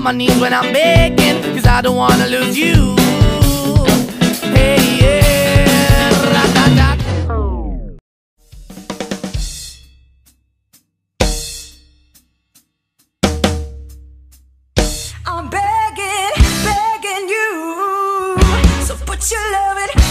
on my knees when I'm begging, cause I don't wanna lose you. Hey, yeah. I'm begging, begging you, so put your loving